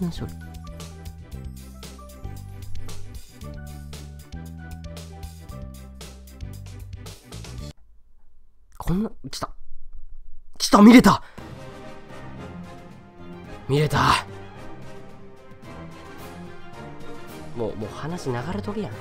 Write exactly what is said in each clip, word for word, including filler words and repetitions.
何それ。こんな、来た来た、見れた見れた。もうもう話流れとるやん。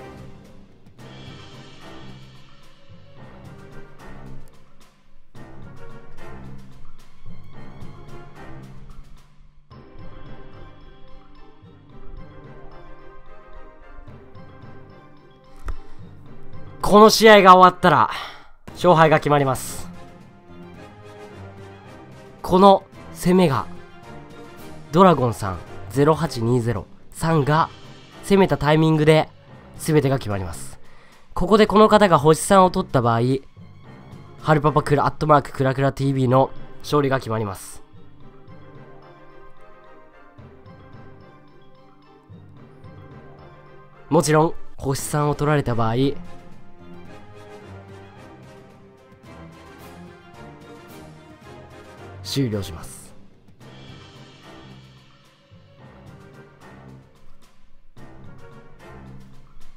この試合が終わったら勝敗が決まります。この攻めがドラゴンさんゼロはちにゼロさんが攻めたタイミングで全てが決まります。ここでこの方が星さんを取った場合、ハルパパクラアットマーククラクラ ティーブイ の勝利が決まります。もちろん星さんを取られた場合、終了します。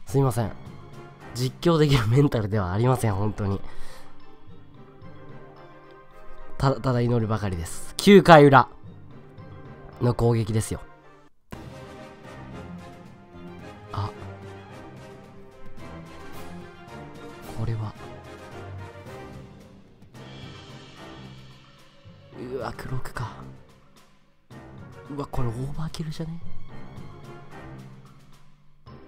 すいません、実況できるメンタルではありません。本当にただただ祈るばかりです。きゅうかい裏の攻撃ですよ。あ、これはうわ、クロックか。うわ、これオーバーキルじゃね？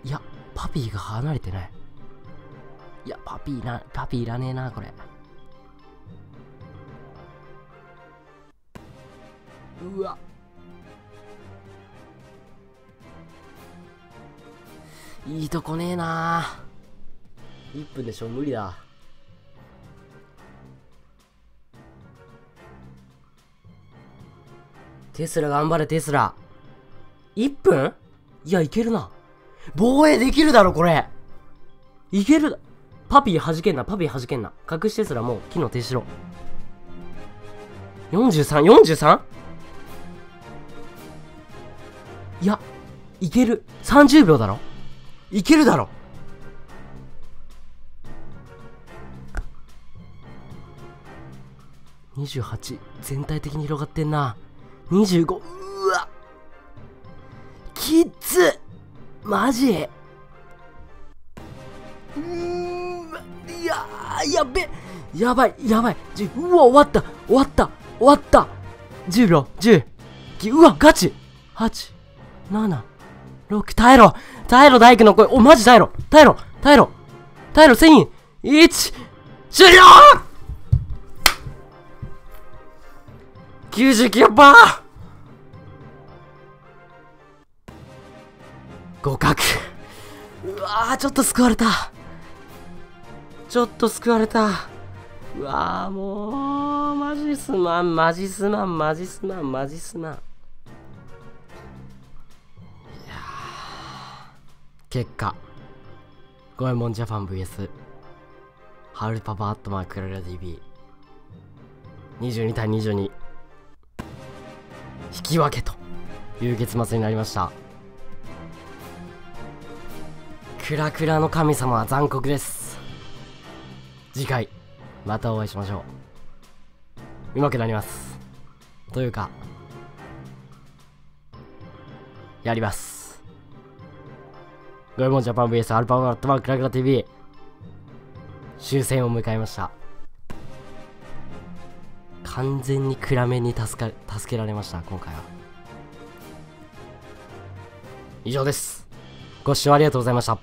いや、パピーが離れてない。いや、パピーな、パピーいらねえな、これ。うわ。いいとこねえな。いっぷんでしょ、無理だ。テスラ頑張れ、テスラ。いっぷん？いや、いけるな。防衛できるだろ、これ。いけるだ。パピー弾けんな、パピー弾けんな。隠しテスラもう、機能停止しろ。よんじゅうさん、よんじゅうさん？ いや、いける。さんじゅうびょうだろ。いけるだろ。にじゅうはち、全体的に広がってんな。にじゅうご、うわきっつマジうーいやーやべやばいやばい。うわ終わった終わった終わった。じゅうびょうじゅう、うわガチはちななろく、耐えろ耐えろ大工の声、おマジ耐えろ耐えろ耐えろ耐えろせんえんいち終了。きゅうじゅうきゅうパーセント 互角。うわーちょっと救われたちょっと救われた。うわーもうマジすまんマジすまんマジすまんマジすまん。いや結果ゴエモンジャパン ブイエス ハルパパアットマーククラクラ ティーブイ にじゅうにたいにじゅうに引き分けという結末になりました。クラクラの神様は残酷です。次回またお会いしましょう。うまくなりますというかやります。ゴエモンジャパン ブイエス アルパワーアットマークラクラ ティーブイ 終戦を迎えました。完全に暗めに助か、助けられました、今回は。以上です。ご視聴ありがとうございました。